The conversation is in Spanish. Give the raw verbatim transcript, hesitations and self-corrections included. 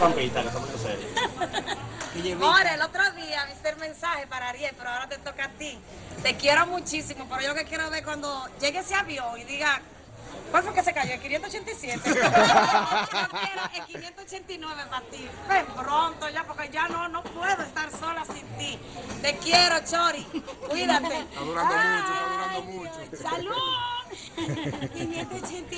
campita, que estamos en serio. Ahora, el otro día me hice el mensaje para Ariel, pero ahora te toca a ti. Te quiero muchísimo, pero yo que quiero ver cuando llegue ese avión y diga, ¿cuál fue que se cayó? El quinientos ochenta y siete. Yo quiero el quinientos ochenta y nueve para ti. Ven pronto ya, porque ya no, no puedo estar sola sin ti. Te quiero, Chori. Cuídate. Está durando Ay, mucho, está durando mucho. Dios. ¡Salud! quinientos ochenta y nueve.